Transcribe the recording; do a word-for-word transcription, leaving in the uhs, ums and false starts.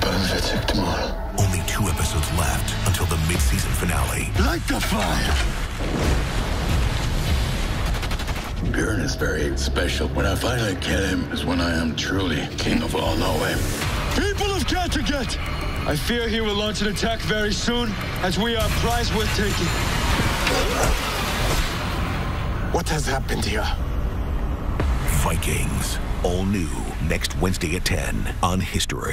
Sick tomorrow. Only two episodes left until the mid-season finale. Light the fire! Bjorn is very special. When I finally kill him is when I am truly king of all Norway. People of Kattegat! I fear he will launch an attack very soon, as we are prize worth taking. What has happened here? Vikings. All new next Wednesday at ten on History.